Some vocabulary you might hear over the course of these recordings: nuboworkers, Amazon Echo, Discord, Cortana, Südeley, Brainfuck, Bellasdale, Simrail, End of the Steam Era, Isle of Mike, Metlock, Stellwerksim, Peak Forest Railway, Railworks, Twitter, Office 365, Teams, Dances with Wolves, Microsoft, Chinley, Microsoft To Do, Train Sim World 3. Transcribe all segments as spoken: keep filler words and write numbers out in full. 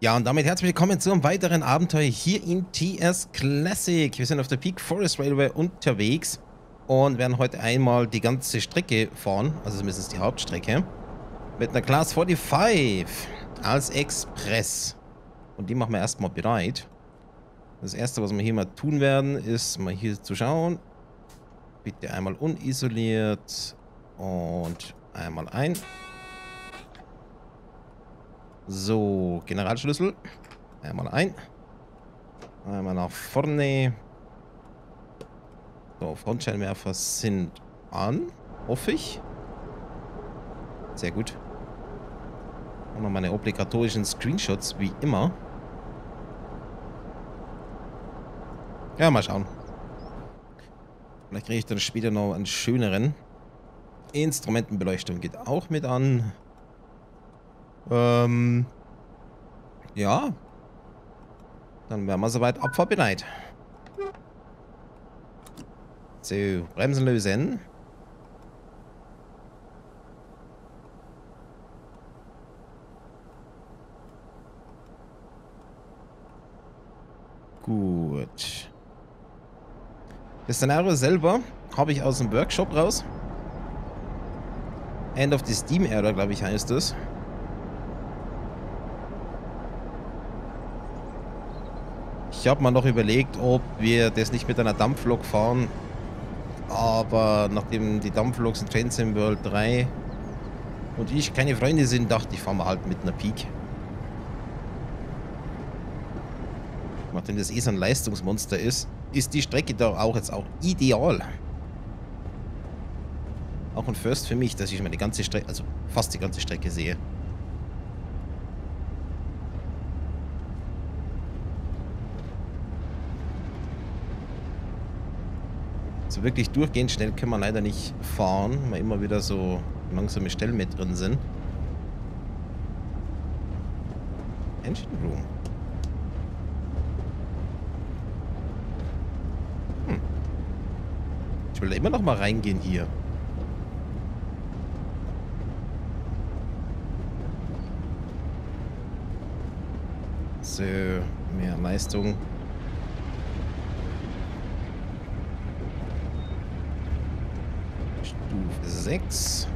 Ja, und damit herzlich willkommen zu einem weiteren Abenteuer hier in T S Classic. Wir sind auf der Peak Forest Railway unterwegs und werden heute einmal die ganze Strecke fahren, also zumindest die Hauptstrecke, mit einer Class forty-five als Express. Und die machen wir erstmal bereit. Das erste, was wir hier mal tun werden, ist mal hier zu schauen. Bitte einmal unisoliert und einmal ein. So, Generalschlüssel. Einmal ein. Einmal nach vorne. So, Frontscheinwerfer sind an, hoffe ich. Sehr gut. Und noch meine obligatorischen Screenshots, wie immer. Ja, mal schauen. Vielleicht kriege ich dann später noch einen schöneren. Instrumentenbeleuchtung geht auch mit an. Ähm, ja, dann wären wir soweit abfahrbereit. So, Bremsen lösen. Gut. Das Szenario selber habe ich aus dem Workshop raus. End of the Steam Era, glaube ich, heißt es. Ich habe mal noch überlegt, ob wir das nicht mit einer Dampflok fahren, aber nachdem die Dampfloks in Train Sim World drei und ich keine Freunde sind, dachte ich, fahren wir halt mit einer Peak. Nachdem das eh so ein Leistungsmonster ist, ist die Strecke da auch jetzt auch ideal. Auch ein First für mich, dass ich meine ganze Strecke, also fast die ganze Strecke sehe. So wirklich durchgehend schnell können wir leider nicht fahren, weil immer wieder so langsame Stellen mit drin sind. Engine Room. Hm. Ich will da immer noch mal reingehen hier. So, mehr Leistung. sechs.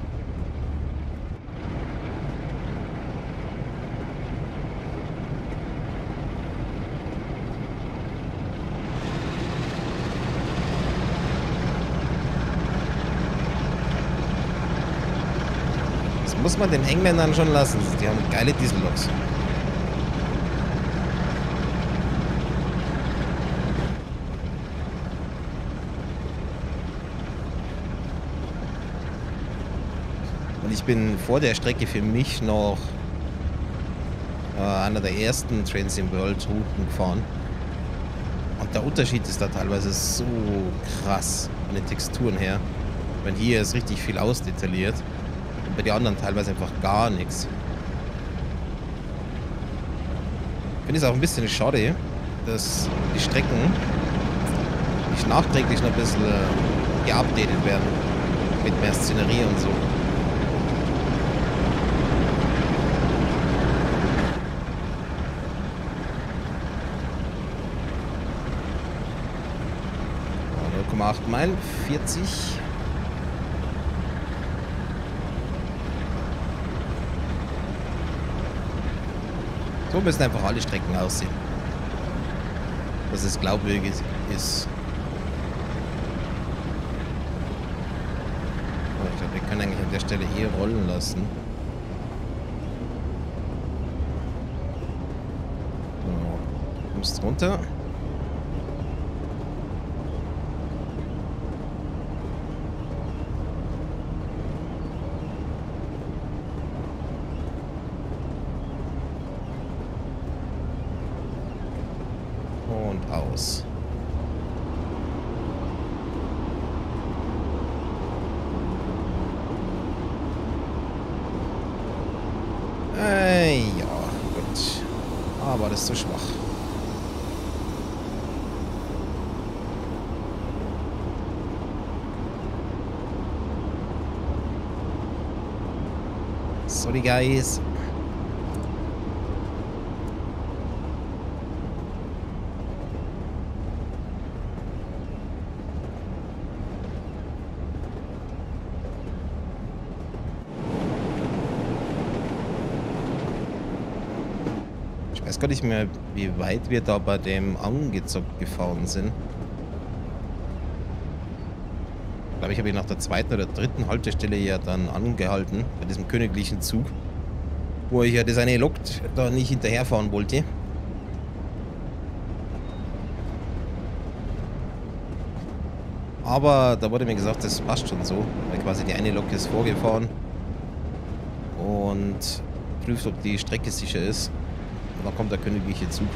Das muss man den Engländern schon lassen. Die haben geile Dieselloks. Ich bin vor der Strecke für mich noch äh, einer der ersten Train Sim World Routen gefahren. Und der Unterschied ist da teilweise so krass von den Texturen her. Wenn hier ist richtig viel ausdetailliert und bei den anderen teilweise einfach gar nichts. Ich finde es auch ein bisschen schade, dass die Strecken nicht nachträglich noch ein bisschen äh, geupdatet werden mit mehr Szenerie und so. acht Meilen, vierzig. So müssen einfach alle Strecken aussehen, dass es glaubwürdig ist. Oh, ich glaube, wir können eigentlich an der Stelle eh rollen lassen. So, kommst runter. Aus. Äh, ja, gut. Aber das ist zu schwach. Sorry, guys. weiß gar nicht mehr, wie weit wir da bei dem Angezockt gefahren sind. Ich glaube, ich habe ihn nach der zweiten oder dritten Haltestelle ja dann angehalten, bei diesem königlichen Zug, wo ich ja das eine Lok da nicht hinterherfahren wollte. Aber da wurde mir gesagt, das passt schon so, weil quasi die eine Lok ist vorgefahren und prüft, ob die Strecke sicher ist. Und dann kommt der königliche Zug.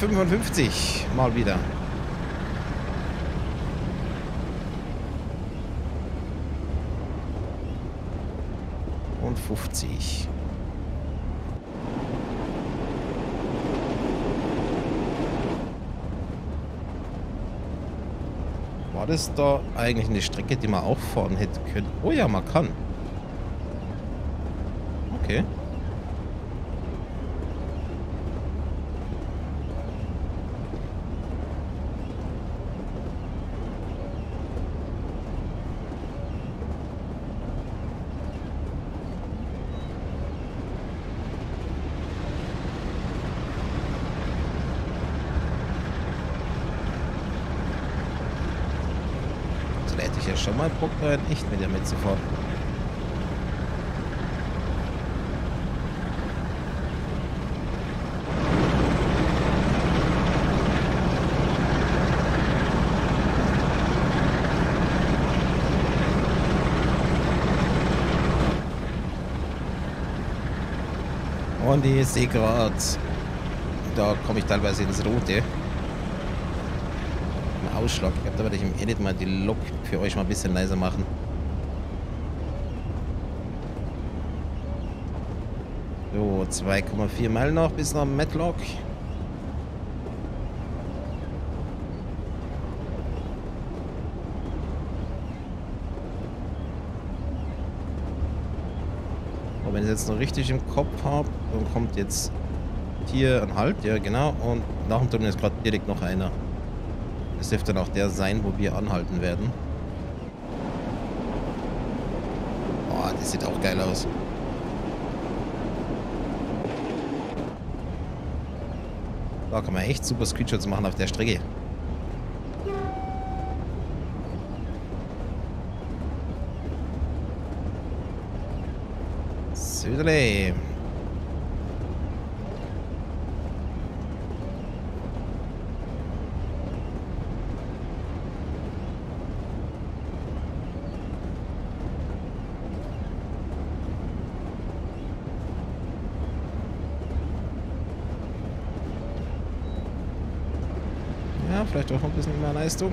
fünfundfünfzig mal wieder. Und fünfzig. War das da eigentlich eine Strecke, die man auch fahren hätte können? Oh ja, man kann. Okay. Schon mal Bock, nicht mit der mitzufahren. Und ich sehe gerade, da komme ich teilweise ins Rote. Ausschlag. Ich glaube, da werde ich im Edit mal die Lok für euch mal ein bisschen leiser machen. So, zwei Komma vier Meilen noch bis nach Metlock. Und wenn ich es jetzt noch richtig im Kopf habe, dann kommt jetzt hier ein Halt, ja genau, und nach dem Tunnel ist gerade direkt noch einer. Es dürfte dann auch der sein, wo wir anhalten werden. Boah, das sieht auch geil aus. Da kann man echt super Screenshots machen auf der Strecke. Südeley. Vielleicht auch ein bisschen mehr Leistung.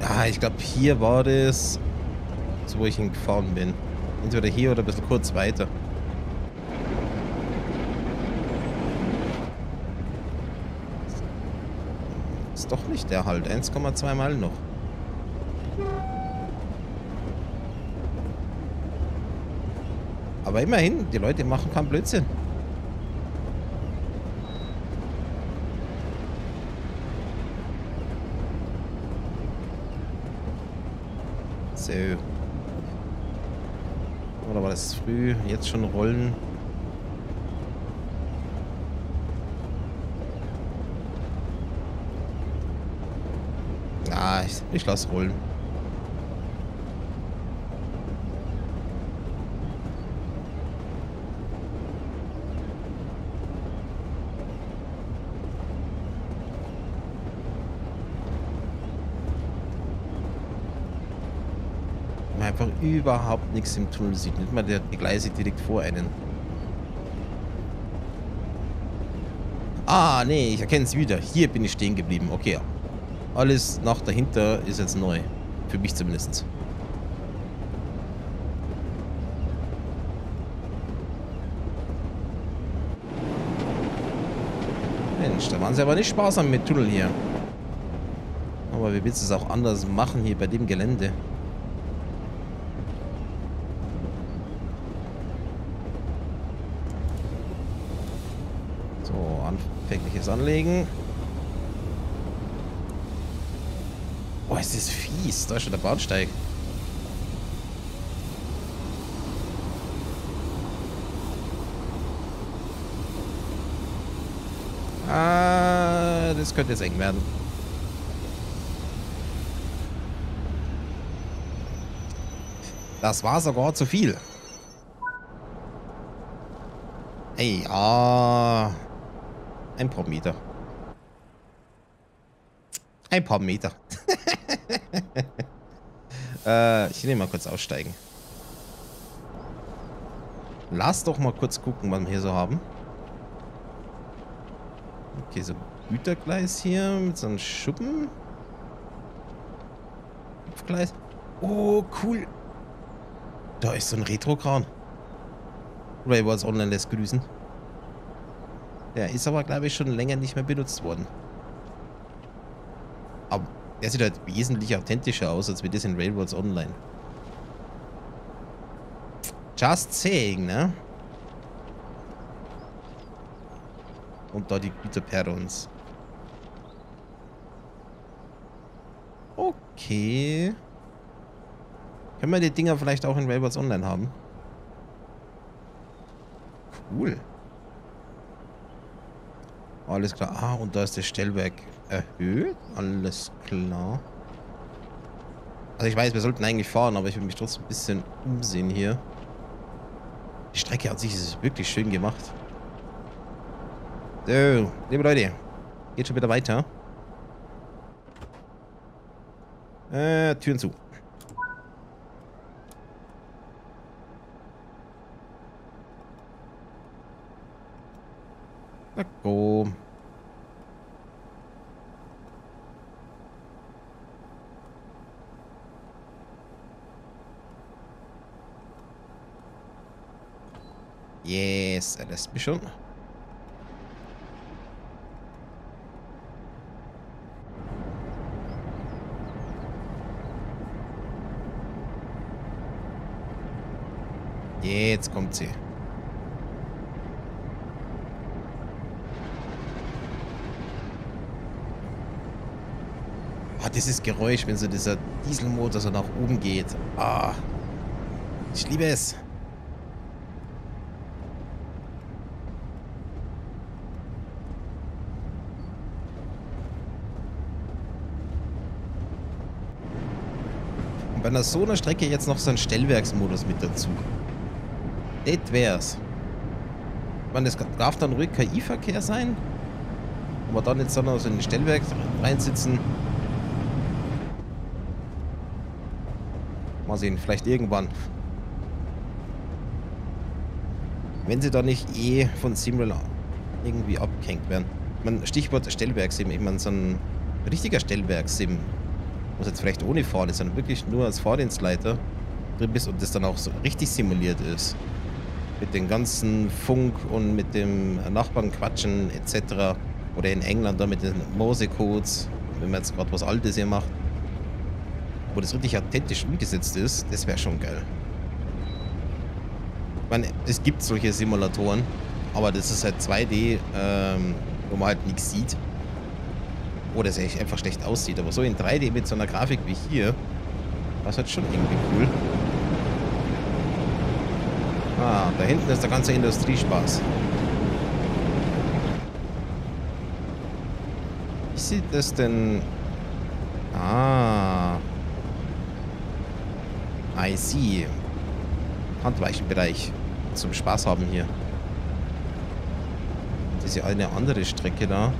Ja, ich glaube, hier war das, so wo ich hingefahren bin. Entweder hier oder ein bisschen kurz weiter. Ist doch nicht der Halt. eins Komma zwei Meilen noch. Aber immerhin, die Leute machen keinen Blödsinn. So. Oder war das früh? Jetzt schon rollen. Ah, ich, ich lasse rollen. Einfach überhaupt nichts im Tunnel sieht. Nicht mal die Gleise direkt vor einen. Ah, nee, ich erkenne es wieder. Hier bin ich stehen geblieben. Okay. Alles nach dahinter ist jetzt neu. Für mich zumindest. Mensch, da waren sie aber nicht sparsam mit Tunnel hier. Aber wie willst du es auch anders machen hier bei dem Gelände? So, anfängliches Anlegen. Oh, ist das fies. Da ist schon der Bahnsteig. Ah, das könnte jetzt eng werden. Das war sogar zu viel. Ey, ah. Ein paar Meter. Ein paar Meter. äh, ich nehme mal kurz aussteigen. Lass doch mal kurz gucken, was wir hier so haben. Okay, so Gütergleis hier mit so einem Schuppen. Gleis. Oh, cool. Da ist so ein Retro-Kran. Railworks Online lässt grüßen. Der ist aber, glaube ich, schon länger nicht mehr benutzt worden. Aber der sieht halt wesentlich authentischer aus, als wir das in Railworks Online. Just saying, ne? Und da die Güterperrons. Okay. Können wir die Dinger vielleicht auch in Railworks Online haben? Cool. Alles klar. Ah, und da ist das Stellwerk erhöht. Alles klar. Also ich weiß, wir sollten eigentlich fahren, aber ich will mich trotzdem ein bisschen umsehen hier. Die Strecke an sich ist wirklich schön gemacht. So, liebe Leute. Geht schon wieder weiter. Äh, Türen zu. Na go. Yes, er lässt mich schon. Jetzt kommt sie. Dieses Geräusch, wenn so dieser Dieselmotor so nach oben geht. Ah, ich liebe es. Und bei einer so einer Strecke jetzt noch so ein Stellwerksmodus mit dazu. Das wär's. Ich meine, das darf dann ruhig K I-Verkehr sein. Aber dann jetzt dann noch so in den Stellwerk reinsitzen. Mal sehen, vielleicht irgendwann. Wenn sie da nicht eh von Simrail irgendwie abgehängt werden. Man, Stichwort Stellwerksim, ich meine, so ein richtiger Stellwerksim, was jetzt vielleicht ohne Fahren ist, sondern wirklich nur als Fahrdienstleiter drin bist und das dann auch so richtig simuliert ist. Mit dem ganzen Funk und mit dem Nachbarn quatschen et cetera. Oder in England da mit den Morsecodes, wenn man jetzt gerade was Altes hier macht. Wo das richtig authentisch umgesetzt ist, das wäre schon geil. Ich meine, es gibt solche Simulatoren, aber das ist halt zwei D, ähm, wo man halt nichts sieht. Oder es echt einfach schlecht aussieht. Aber so in drei D mit so einer Grafik wie hier, das ist halt schon irgendwie cool. Ah, da hinten ist der ganze Industriespaß. Wie sieht das denn... Ah... I see. Handweichenbereich. Zum Spaß haben hier. Das ist ja eine andere Strecke da.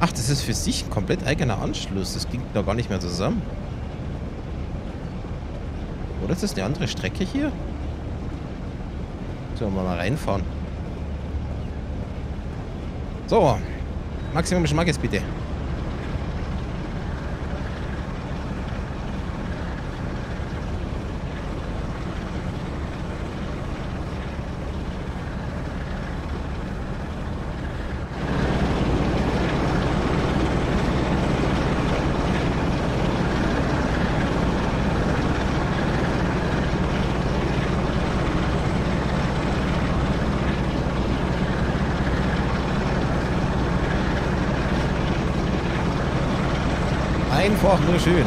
Ach, das ist für sich ein komplett eigener Anschluss. Das ging da gar nicht mehr zusammen. Oder ist das eine andere Strecke hier? Sollen wir mal reinfahren? So, Maximum Geschmack jetzt bitte. Einfach nur schön.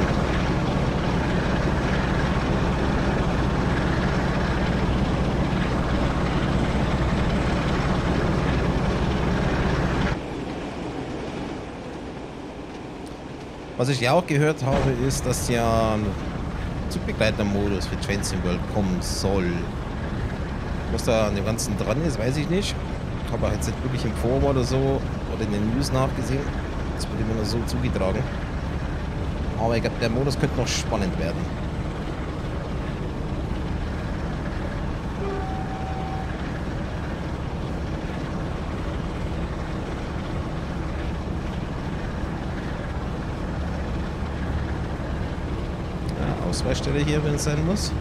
Was ich ja auch gehört habe, ist, dass ja ein Zugbegleitermodus für Train Sim World kommen soll. Was da an dem Ganzen dran ist, weiß ich nicht. Ich habe jetzt nicht wirklich im Forum oder so oder in den News nachgesehen. Das wurde mir nur so zugetragen. Aber ich glaube, der Modus könnte noch spannend werden. Ja, Ausweichstelle hier, wenn es sein muss.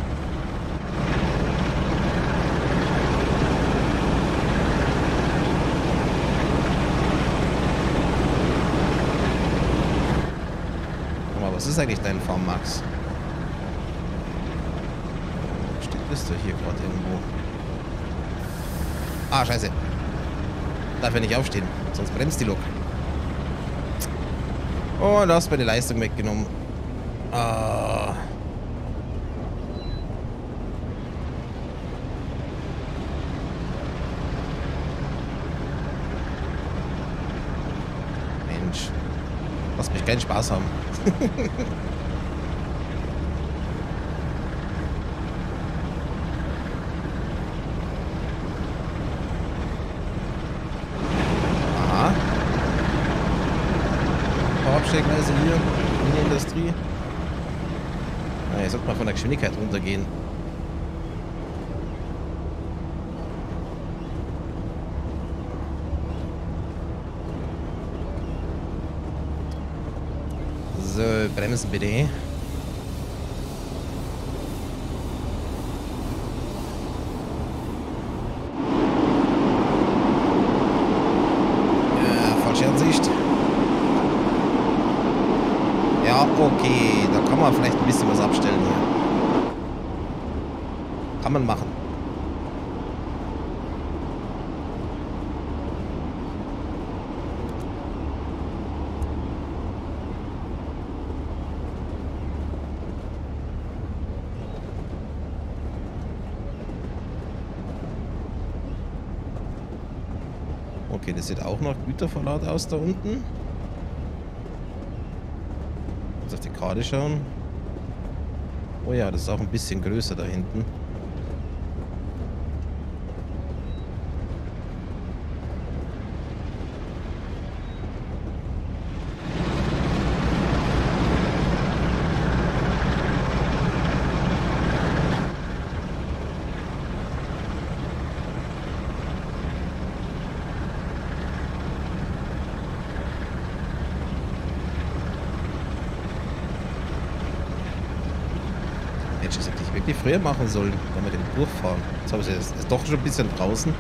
Was ist eigentlich dein Farm, Max? Steht Liste hier gerade irgendwo. Ah, scheiße. Darf ja nicht aufstehen, sonst bremst die Lok. Oh, du hast meine Leistung weggenommen. Ah. Mensch. Lass mich keinen Spaß haben. Aha. Hauptsteckweise hier in der Industrie. Na, jetzt sollte man von der Geschwindigkeit runtergehen. So, bremsen bitte. Ja, falsche Ansicht. Ja, okay. Da kann man vielleicht ein bisschen was abstellen hier. Kann man machen. Okay, das sieht auch nach Güterverlaut aus da unten. Jetzt auf die Karte schauen. Oh ja, das ist auch ein bisschen größer da hinten. Früher machen sollen, wenn wir den durchfahren. Jetzt habe ich es doch schon ein bisschen draußen.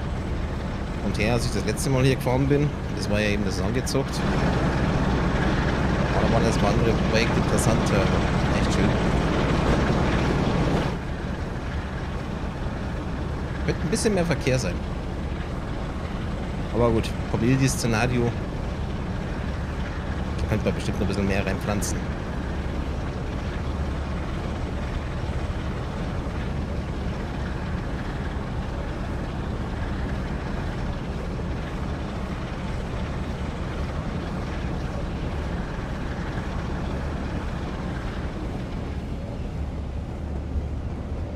Und her, als ich das letzte Mal hier gefahren bin, das war ja eben das angezockt. Aber waren das mal andere Projekte interessanter. Echt schön. Wird ein bisschen mehr Verkehr sein. Aber gut, probier dieses Szenario. Da könnte man bestimmt noch ein bisschen mehr reinpflanzen.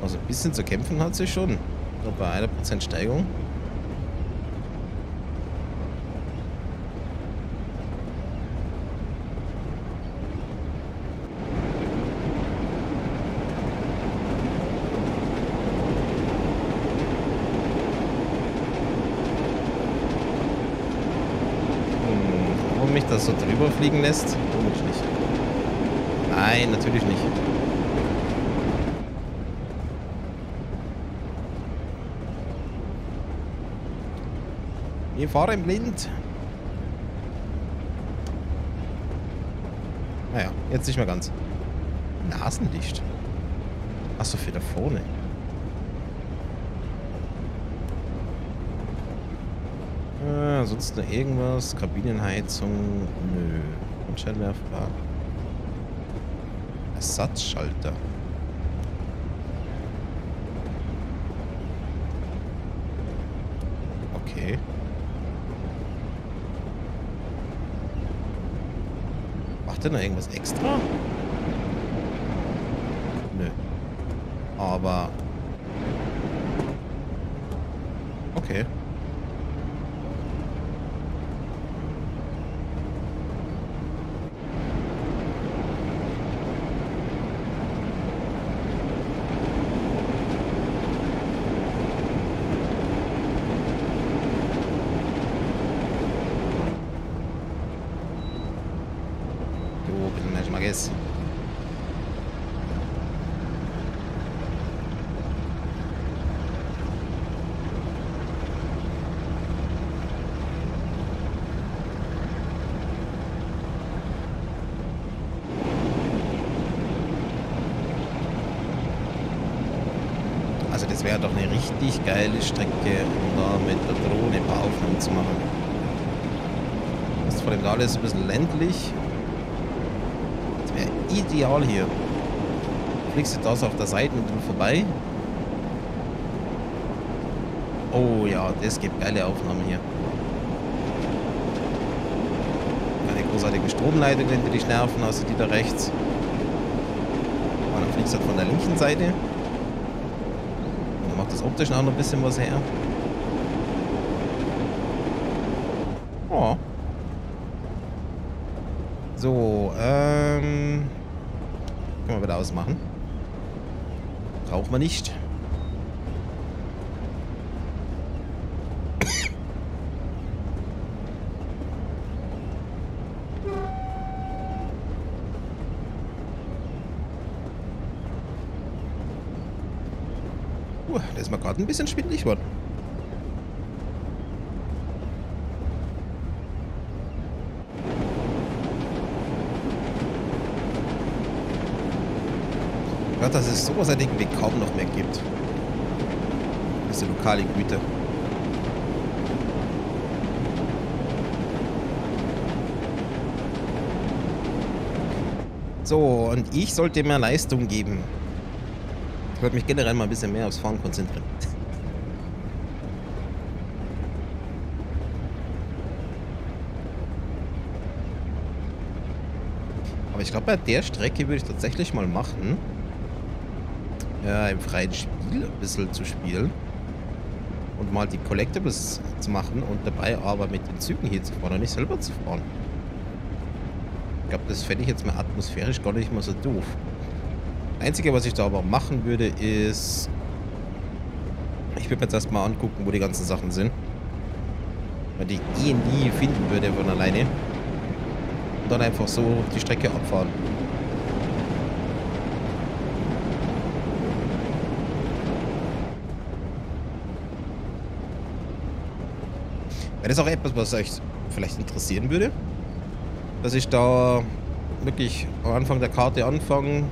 Also ein bisschen zu kämpfen hat sie schon. Nur bei einer Prozent Steigung. das so drüber fliegen lässt? Vermutlich nicht. Nein, natürlich nicht. Wir fahren blind. Naja, jetzt nicht mehr ganz. Nasenlicht. Achso, für da vorne. Äh, ansonsten irgendwas. Kabinenheizung. Nö. Und Scheinwerfer. Ersatzschalter. Okay. Macht denn da irgendwas extra? Nö. Aber... Okay. Das wäre doch eine richtig geile Strecke, um da mit der Drohne ein paar Aufnahmen zu machen. Das ist vor dem alles ein bisschen ländlich. Das wäre ideal hier. Fliegst du da so auf der Seite und dann vorbei. Oh ja, das gibt geile Aufnahmen hier. Eine großartige Stromleitung, wenn du dich nerven, also die da rechts. Und dann fliegst du halt von der linken Seite. Das optisch auch noch ein bisschen was her. Oh. So, ähm... können wir wieder ausmachen. Braucht man nicht. Da ist mir gerade ein bisschen schwindelig worden. Ich glaube, dass es sowas an dem Weg kaum noch mehr gibt. Diese lokale Güte. So, und ich sollte mehr Leistung geben. Ich würde mich generell mal ein bisschen mehr aufs Fahren konzentrieren. Aber ich glaube, bei der Strecke würde ich tatsächlich mal machen, ja, im freien Spiel ein bisschen zu spielen und mal die Collectibles zu machen und dabei aber mit den Zügen hier zu fahren und nicht selber zu fahren. Ich glaube, das fände ich jetzt mal atmosphärisch gar nicht mal so doof. Das Einzige, was ich da aber machen würde, ist... Ich würde mir jetzt erstmal angucken, wo die ganzen Sachen sind. Weil die eh nie finden würde von alleine. Und dann einfach so die Strecke abfahren. Wäre das auch etwas, was euch vielleicht interessieren würde? Dass ich da wirklich am Anfang der Karte anfange...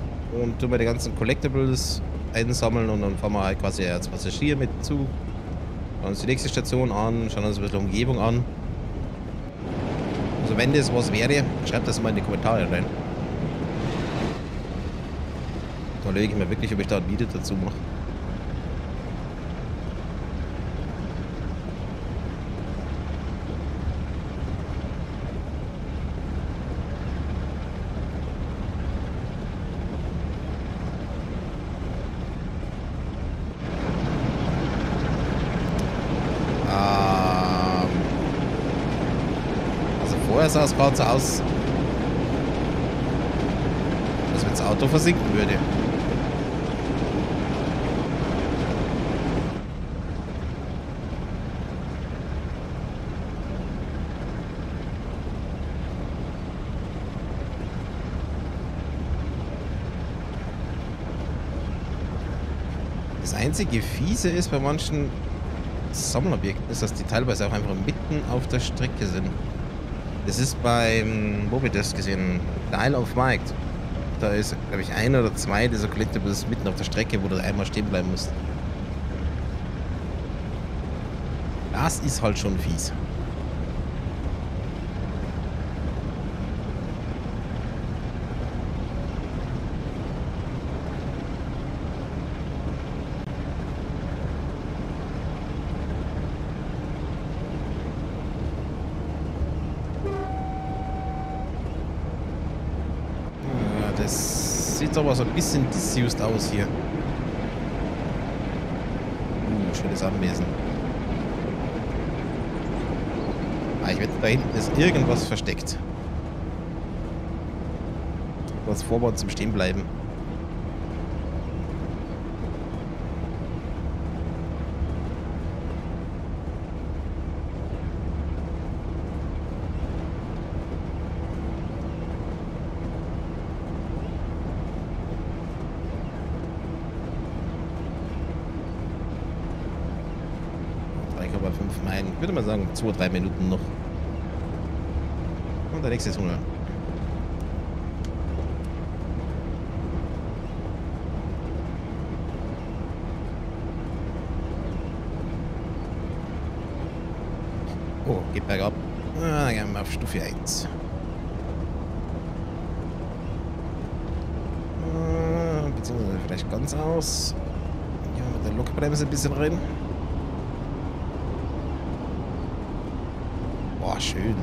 Und tun wir die ganzen Collectibles einsammeln und dann fahren wir halt quasi als Passagier mit zu. Schauen uns die nächste Station an, schauen uns ein bisschen Umgebung an. Also wenn das was wäre, schreibt das mal in die Kommentare rein. Da überlege ich mir wirklich, ob ich da ein Video dazu mache. Sah es gerade so aus, als wenn das Auto versinken würde. Das einzige Fiese ist bei manchen Sammelobjekten, ist, dass die teilweise auch einfach mitten auf der Strecke sind. Das ist beim, wo wir das gesehen haben, Isle of Mike. Da ist, glaube ich, ein oder zwei dieser Collectibles mitten auf der Strecke, wo du einmal stehen bleiben musst. Das ist halt schon fies. Sieht aber so ein bisschen disused aus hier. Uh, schönes Anwesen. Ah, ich wette, da hinten ist irgendwas versteckt. Was Vorbau zum Stehen bleiben. Ich würde mal sagen, zwei, drei Minuten noch. Und der nächste ist Hunger. Oh, geht bergab. Ah, gehen wir auf Stufe eins. Ah, beziehungsweise vielleicht ganz aus. Hier haben wir mit der Lokbremse ein bisschen rein. Schön.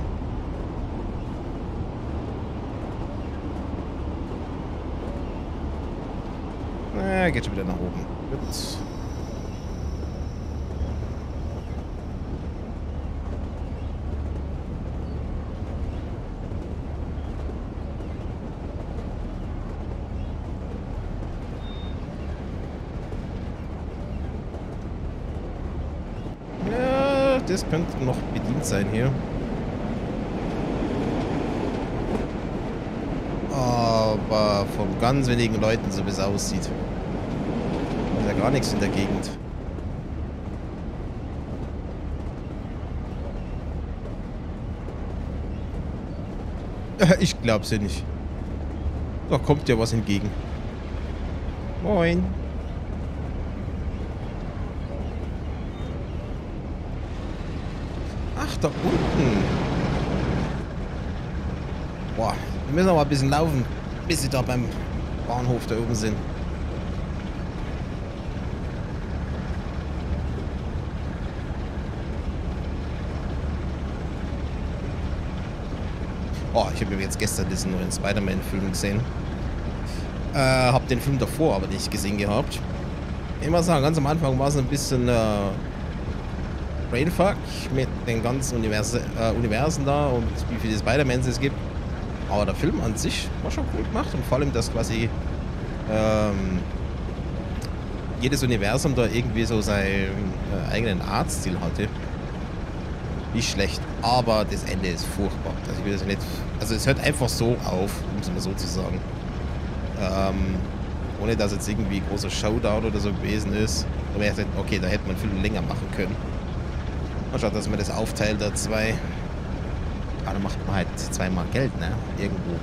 Na, geht schon wieder nach oben. Gut. Ja, das könnte noch bedient sein hier. Aber von ganz wenigen Leuten, so wie es aussieht. Da ist ja gar nichts in der Gegend. Ich glaub's ja nicht. Da kommt ja was entgegen. Moin. Ach, da unten. Boah. Wir müssen aber ein bisschen laufen, bis sie da beim Bahnhof da oben sind. Oh, ich habe jetzt gestern diesen neuen Spider-Man-Film gesehen. Äh, hab den Film davor aber nicht gesehen gehabt. Ich muss sagen, ganz am Anfang war es ein bisschen äh, Brainfuck mit den ganzen Universe, äh, Universen da und wie viele Spider-Mans es gibt. Aber der Film an sich war schon cool gemacht und vor allem, dass quasi ähm, jedes Universum da irgendwie so seinen äh, eigenen Artstil hatte. Nicht schlecht, aber das Ende ist furchtbar. Also, ich will das nicht, also es hört einfach so auf, um es mal so zu sagen. Ähm, ohne dass jetzt irgendwie großer Showdown oder so gewesen ist. Da wäre ich gesagt, okay, da hätte man viel länger machen können. Anstatt dass man das aufteilt, da zwei. Aber dann macht man halt zweimal Geld, ne? Irgendwo.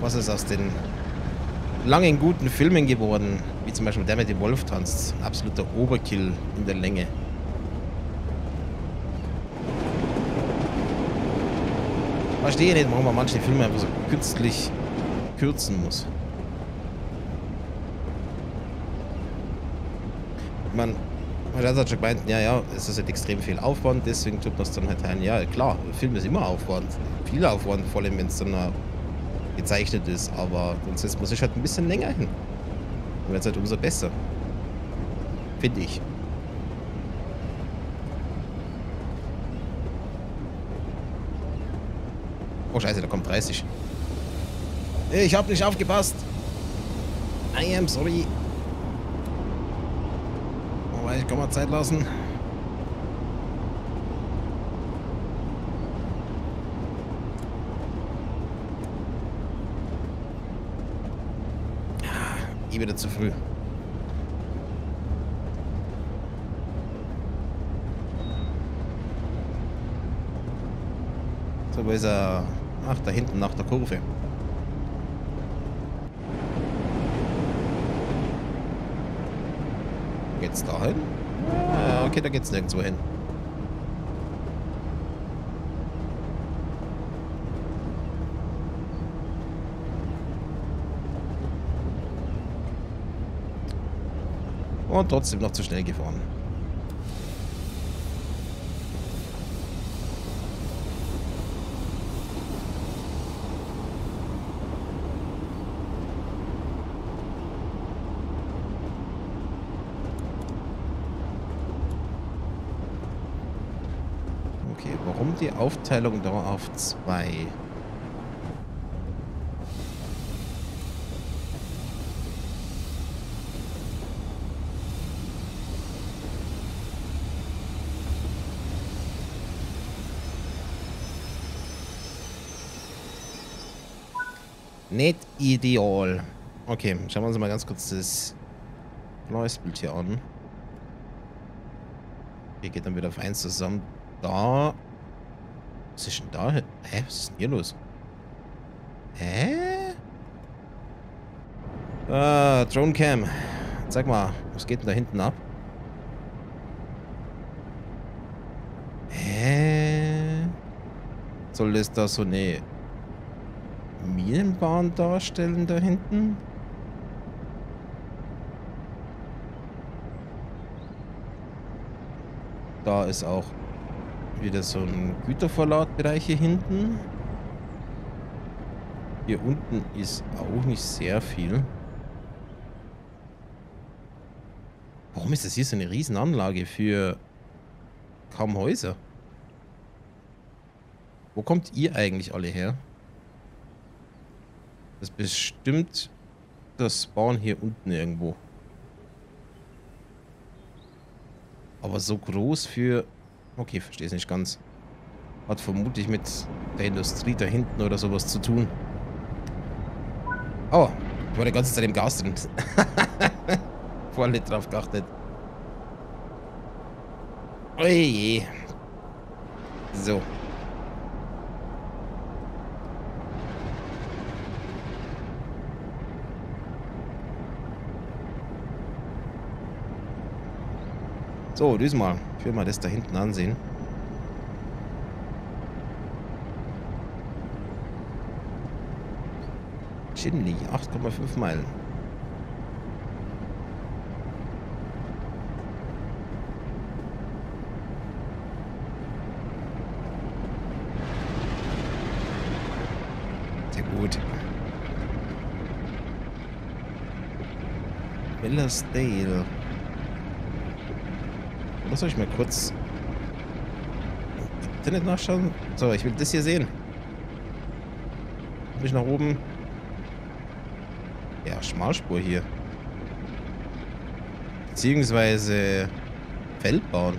Was ist aus den langen, guten Filmen geworden? Wie zum Beispiel der mit dem Wolf tanzt. Absoluter Oberkill in der Länge. Verstehe nicht, warum man manche Filme einfach so künstlich kürzen muss. Ich meine, das hat schon gemeint, ja, ja, es ist halt extrem viel Aufwand, deswegen tut man es dann halt ein. Ja, klar, Film ist immer Aufwand. Viel Aufwand, vor allem wenn es dann gezeichnet ist, aber sonst jetzt muss ich halt ein bisschen länger hin. Dann wird es halt umso besser. Finde ich. Oh, scheiße, da kommt dreißig. Ich hab nicht aufgepasst. I am sorry. Ich kann mal Zeit lassen. eh wieder zu früh. So, wo ist er? Ach, da hinten nach der Kurve. Geht's da hin? Ah, okay, da geht's nirgendwo hin. Und trotzdem noch zu schnell gefahren. Okay, warum die Aufteilung da auf zwei? Nicht ideal. Okay, schauen wir uns mal ganz kurz das neues Bild hier an. Hier geht dann wieder auf eins zusammen. Da. Was ist denn da? Hä? Was ist denn hier los? Hä? Ah, Drone Cam. Zeig mal, was geht denn da hinten ab? Hä? Soll das da so eine Minenbahn darstellen da hinten? Da ist auch wieder so ein Güterverladbereich hier hinten. Hier unten ist auch nicht sehr viel. Warum ist das hier so eine Riesenanlage für kaum Häuser? Wo kommt ihr eigentlich alle her? Das ist bestimmt das Spawn hier unten irgendwo. Aber so groß für... Okay, verstehe es nicht ganz. Hat vermutlich mit der Industrie da hinten oder sowas zu tun. Oh, ich war die ganze Zeit im Gas drin. Vorher nicht drauf geachtet. Oje. So. So, diesmal. Ich will mal das da hinten ansehen. Chinley, acht Komma fünf Meilen. Sehr gut. Bellasdale. Oder soll ich mal kurz im Internet nachschauen? So, ich will das hier sehen. Hab ich nach oben? Ja, Schmalspur hier. Beziehungsweise Feldbahn.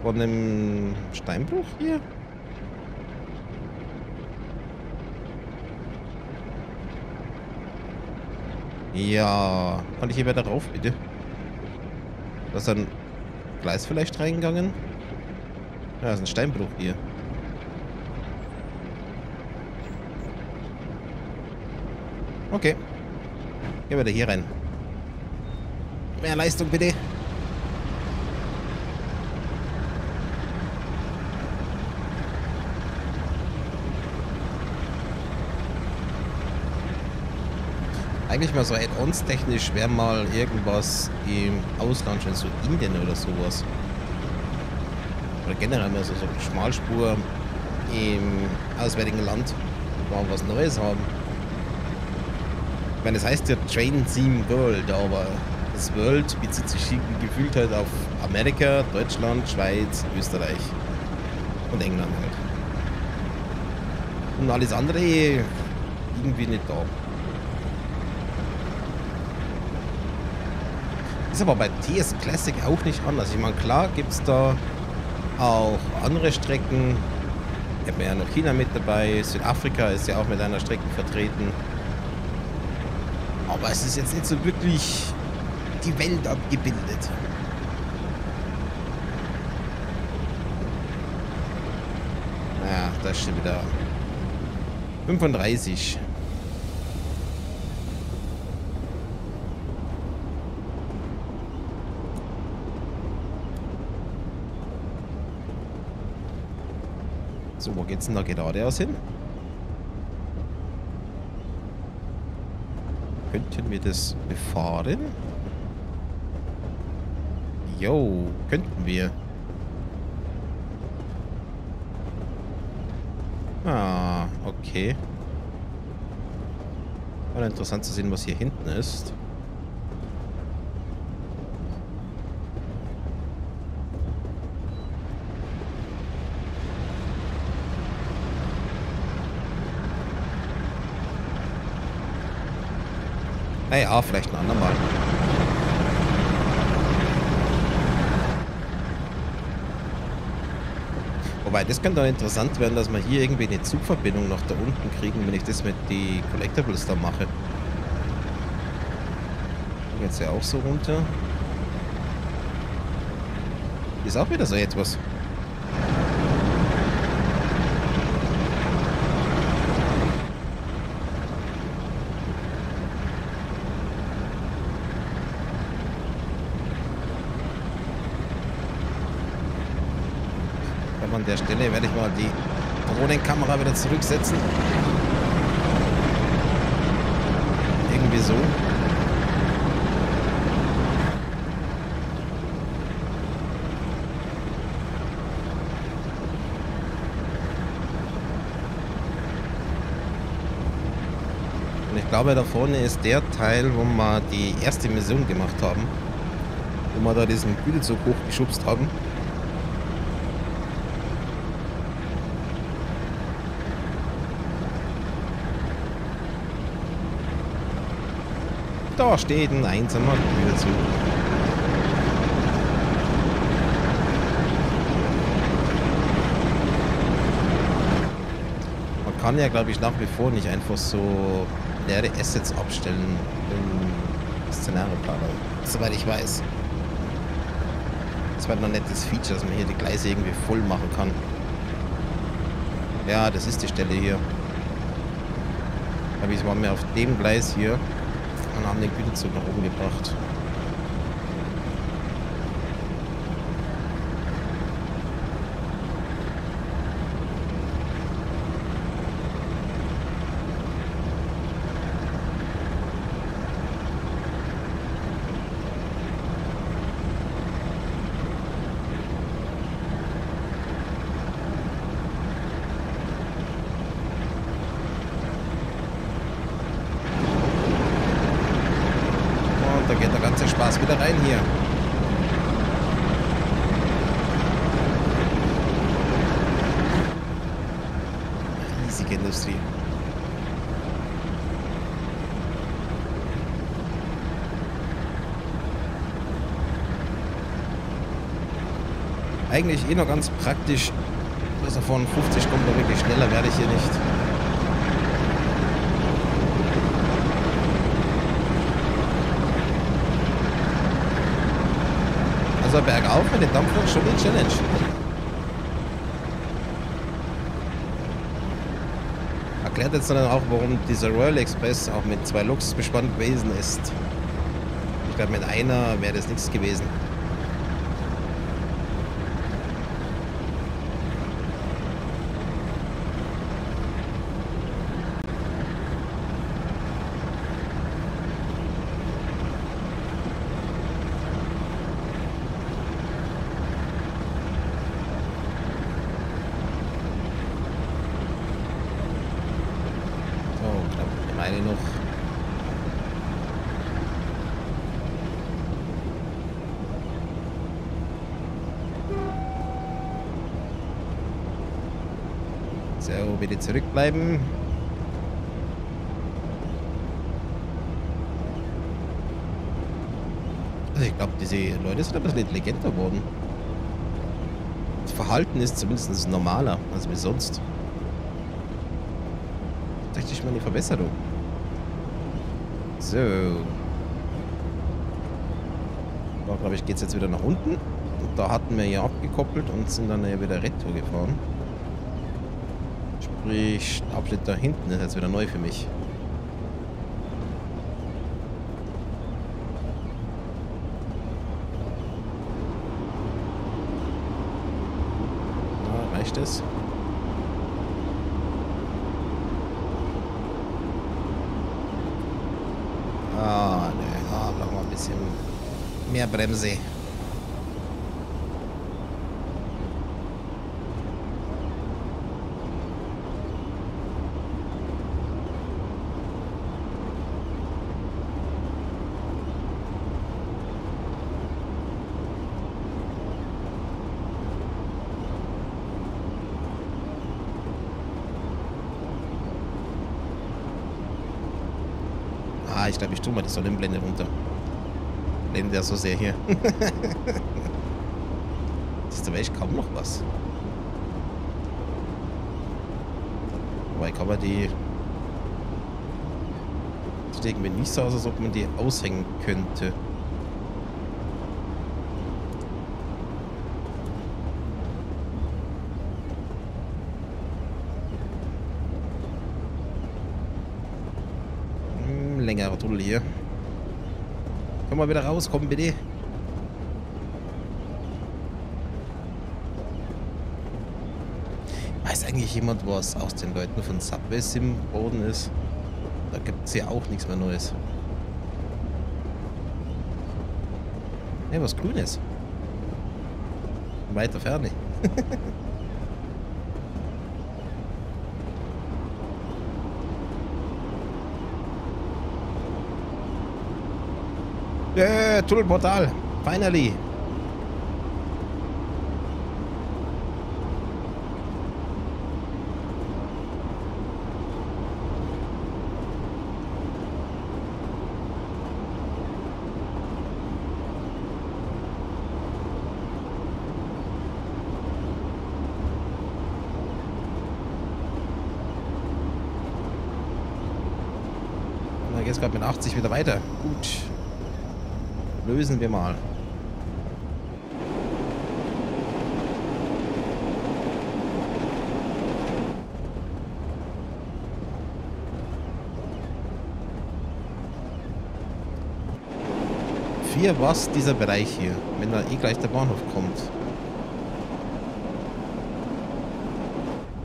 Von einem Steinbruch hier? Ja, kann ich hier weiter rauf, bitte? Da ist ein Gleis vielleicht reingegangen. Ja, das ist ein Steinbruch hier. Okay. Gehen wir da hier rein. Mehr Leistung, bitte. Eigentlich mal so Add-ons technisch wäre mal irgendwas im Ausland, schon so Indien oder sowas. Oder generell mal so, so eine Schmalspur im auswärtigen Land, wo wir was Neues haben. Ich meine, es heißt ja Train Sim World, aber das World bezieht sich gefühlt halt auf Amerika, Deutschland, Schweiz, Österreich und England halt. Und alles andere irgendwie nicht da. Ist aber bei T S Classic auch nicht anders. Ich meine, klar gibt es da auch andere Strecken. Ich habe ja noch China mit dabei. Südafrika ist ja auch mit einer Strecke vertreten. aber es ist jetzt nicht so wirklich die Welt abgebildet. Naja, da ist schon wieder fünfunddreißig. So, wo geht's denn da geradeaus hin? Könnten wir das befahren? Jo, könnten wir. Ah, okay. War interessant zu sehen, was hier hinten ist. Naja, vielleicht ein andermal. Wobei, das könnte auch interessant werden, dass wir hier irgendwie eine Zugverbindung nach da unten kriegen, wenn ich das mit den Collectibles da mache. Jetzt ja auch so runter. Ist auch wieder so etwas. An der Stelle werde ich mal die Drohnenkamera wieder zurücksetzen. Irgendwie so. Und ich glaube, da vorne ist der Teil, wo wir die erste Mission gemacht haben. Wo wir da diesen Güterzug hochgeschubst haben. Da steht ein einsamer Güterzug. Man kann ja, glaube ich, nach wie vor nicht einfach so leere Assets abstellen im Szenarioplaner, soweit ich weiß. Das war noch ein nettes Feature, dass man hier die Gleise irgendwie voll machen kann. Ja, das ist die Stelle hier. Aber ich war mir auf dem Gleis hier. Und haben den Güterzug nach oben gebracht. Wieder rein hier. Riesige Industrie. Eigentlich eh noch ganz praktisch, dass er von fünfzig kommt, aber wirklich schneller werde ich hier nicht. Also bergauf mit dem Dampflok schon die Challenge. Erklärt jetzt dann auch, warum dieser Royal Express auch mit zwei Loks bespannt gewesen ist. Ich glaube, mit einer wäre das nichts gewesen. Bitte zurückbleiben. Also ich glaube, diese Leute sind ein bisschen intelligenter geworden. Das Verhalten ist zumindest normaler als wie sonst. Das ist mal eine Verbesserung. So. Da, glaube ich, geht es jetzt wieder nach unten. Und da hatten wir ja abgekoppelt und sind dann ja wieder Retour gefahren. Sprich, Abschnitt da hinten ist jetzt wieder neu für mich. Na, reicht es? Ah, ne, da brauchen wir ein bisschen mehr Bremse. Ich glaube, ich tue mal die Sonnenblende runter. Blende ja so sehr hier. Das ist aber echt kaum noch was. Wobei kann man die... Sieht irgendwie nicht so aus, als ob man die aushängen könnte. Längerer Tunnel hier. Komm mal wieder raus, komm bitte. Weiß eigentlich jemand, was aus den Leuten von Subway Sim geworden ist? Da gibt es ja auch nichts mehr Neues. Ne, was Grünes. In weiter Ferne. Yeah, Tunnelportal, finally. Da geht es gerade mit achtzig wieder weiter. Gut. Lösen wir mal. Vier was dieser Bereich hier, wenn da eh gleich der Bahnhof kommt.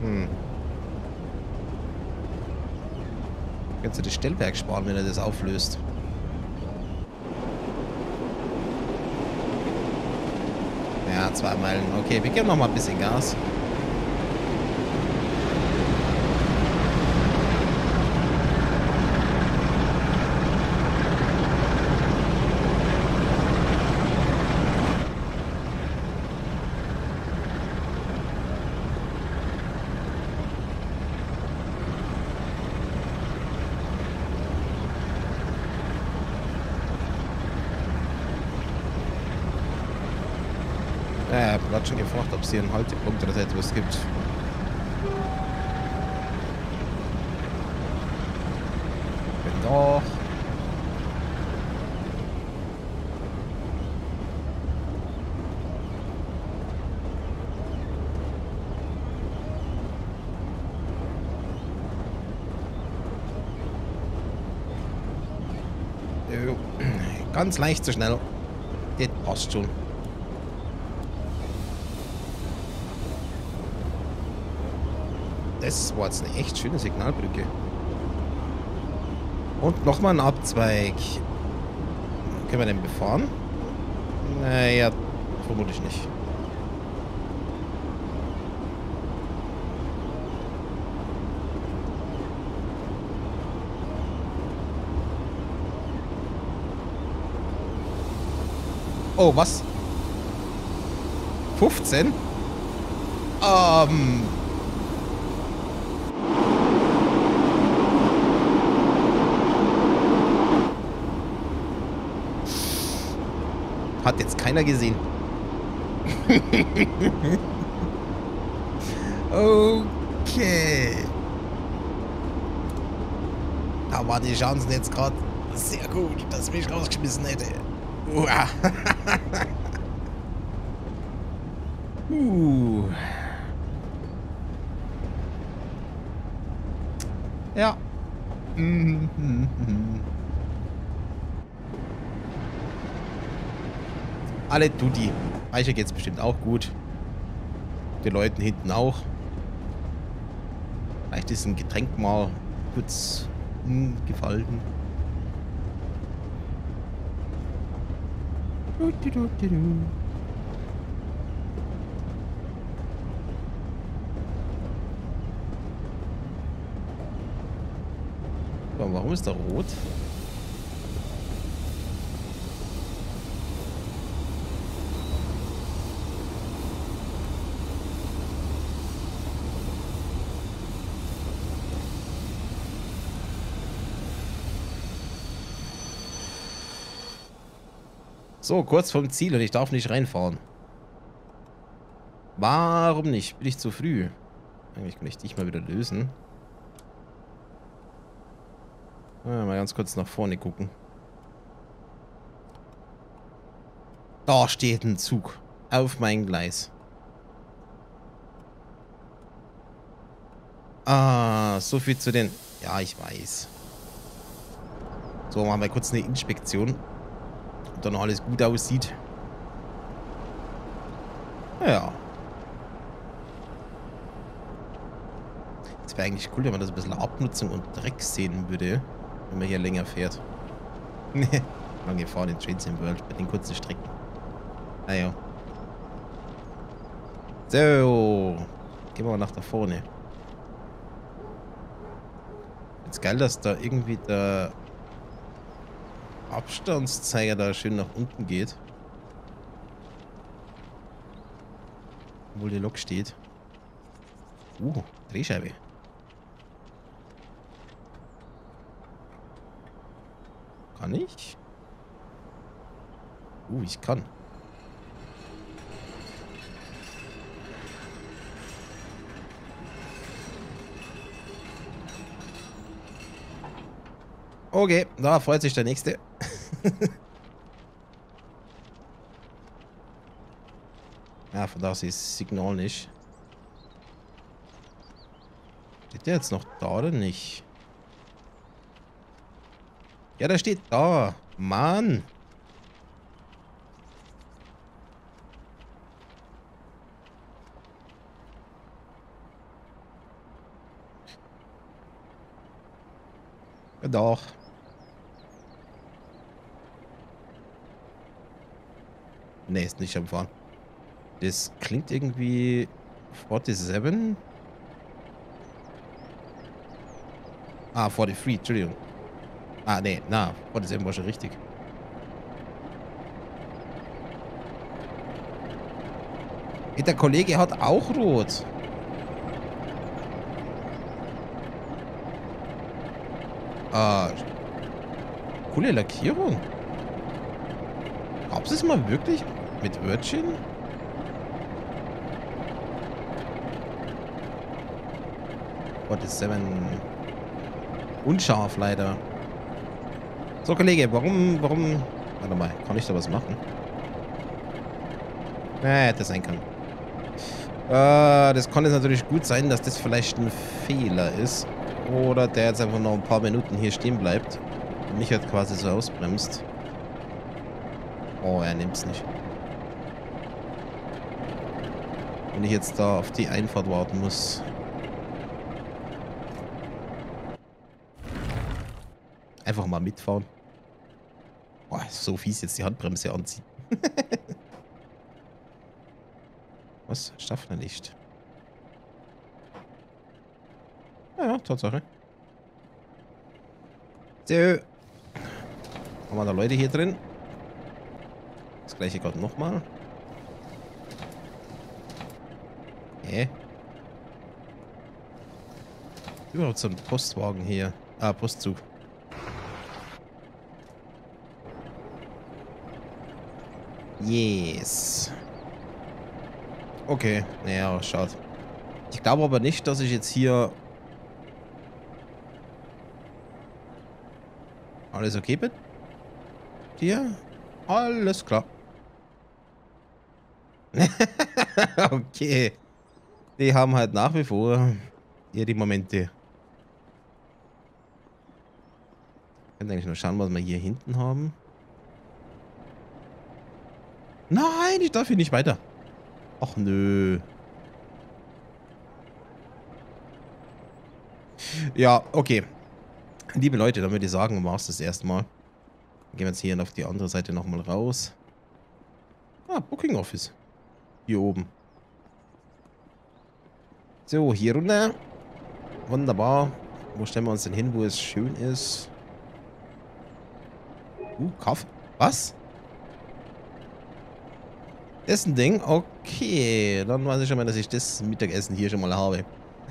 Hm. Kannst du das Stellwerk sparen, wenn er das auflöst? Ja, zwei Meilen. Okay, wir geben noch mal ein bisschen Gas. Ich habe schon gefragt, ob es hier einen Haltepunkt oder etwas gibt. Wenn doch. Ganz leicht zu schnell. Das passt schon. Das war jetzt eine echt schöne Signalbrücke. Und nochmal ein Abzweig. Können wir den befahren? Naja, vermutlich nicht. Oh, was? fünfzehn? Ähm... Hat jetzt keiner gesehen. Okay. Da waren die Chancen jetzt gerade Sehr gut, dass mich rausgeschmissen hätte. Uah. uh. Ja. Mhm. Mhm. Alle Tutti. Eicher geht's bestimmt auch gut. Den Leuten hinten auch. Vielleicht ist ein Getränk mal kurz gefallen. Warum ist da rot? So, kurz vom Ziel und ich darf nicht reinfahren. Warum nicht? Bin ich zu früh? Eigentlich kann ich dich mal wieder lösen. Ja, mal ganz kurz nach vorne gucken. Da steht ein Zug. Auf mein Gleis. Ah, so viel zu den... Ja, ich weiß. So, machen wir kurz eine Inspektion. Dann alles gut aussieht. Ja. Das wäre eigentlich cool, wenn man das ein bisschen Abnutzung und Dreck sehen würde, wenn man hier länger fährt. Lange fahren in Train Sim World bei den kurzen Strecken. Naja. So. Gehen wir mal nach da vorne. Jetzt geil, dass da irgendwie der Abstandszeiger da schön nach unten geht. Obwohl die Lok steht. Uh, Drehscheibe. Kann ich? Uh, ich kann. Okay, da freut sich der Nächste. Ja, von da aus ist das Signal nicht. Steht der jetzt noch da oder nicht? Ja, der steht da. Mann! Ja, doch. Ne, ist nicht am Fahren. Das klingt irgendwie forty-seven. Ah, forty-three, Entschuldigung. Ah, ne, na, forty-seven war schon richtig. Der Kollege hat auch rot. Ah, coole Lackierung. Gab's das mal wirklich? Mit Wörtchen? forty-seven. Unscharf leider. So, Kollege, warum, warum... Warte mal, kann ich da was machen? Naja, hätte sein können. Äh, das kann jetzt natürlich gut sein, dass das vielleicht ein Fehler ist. Oder der jetzt einfach noch ein paar Minuten hier stehen bleibt. Und mich halt quasi so ausbremst. Oh, er nimmt's nicht. Wenn ich jetzt da auf die Einfahrt warten muss. Einfach mal mitfahren. Oh, so fies jetzt die Handbremse anziehen. Was? Schaffen wir nicht. Ja, Tatsache. So. Haben wir da Leute hier drin? Das gleiche gerade nochmal. Hä? Äh. Überhaupt so ein Postwagen hier. Ah, Postzug. Yes. Okay. Naja, schade. Ich glaube aber nicht, dass ich jetzt hier... Alles okay mit dir? Alles klar. Okay. Die haben halt nach wie vor ihre Momente. Ich könnte eigentlich noch schauen, was wir hier hinten haben. Nein, ich darf hier nicht weiter. Ach nö. Ja, okay. Liebe Leute, dann würde ich sagen, mach's das erstmal. Gehen wir jetzt hier auf die andere Seite nochmal raus. Ah, Booking Office. Hier oben. So, hier runter. Wunderbar. Wo stellen wir uns denn hin, wo es schön ist? Uh, Kaffee. Was? Das ist ein Ding? Okay. Dann weiß ich schon mal, dass ich das Mittagessen hier schon mal habe.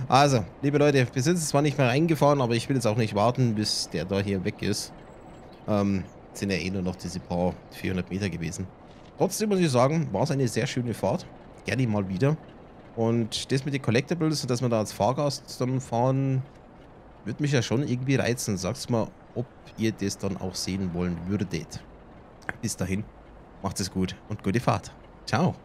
Also, liebe Leute, wir sind zwar nicht mehr reingefahren, aber ich will jetzt auch nicht warten, bis der da hier weg ist. Ähm, sind ja eh nur noch diese paar vierhundert Meter gewesen. Trotzdem muss ich sagen, war es eine sehr schöne Fahrt. Gerne mal wieder. Und das mit den Collectibles, dass man da als Fahrgast dann fahren, würde mich ja schon irgendwie reizen. Sagt's mal, ob ihr das dann auch sehen wollen würdet. Bis dahin, macht es gut und gute Fahrt. Ciao.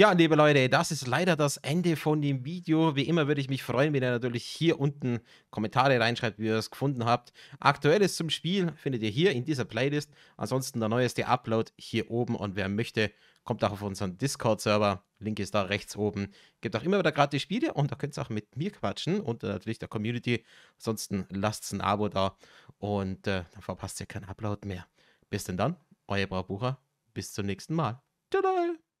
Ja, liebe Leute, das ist leider das Ende von dem Video. Wie immer würde ich mich freuen, wenn ihr natürlich hier unten Kommentare reinschreibt, wie ihr es gefunden habt. Aktuelles zum Spiel findet ihr hier in dieser Playlist. Ansonsten der neueste Upload hier oben. Und wer möchte, kommt auch auf unseren Discord-Server. Link ist da rechts oben. Gibt auch immer wieder gratis Spiele und da könnt ihr auch mit mir quatschen und natürlich der Community. Ansonsten lasst ein Abo da und äh, dann verpasst ihr keinen Upload mehr. Bis denn dann, euer Braubucher. Bis zum nächsten Mal. Tschüss.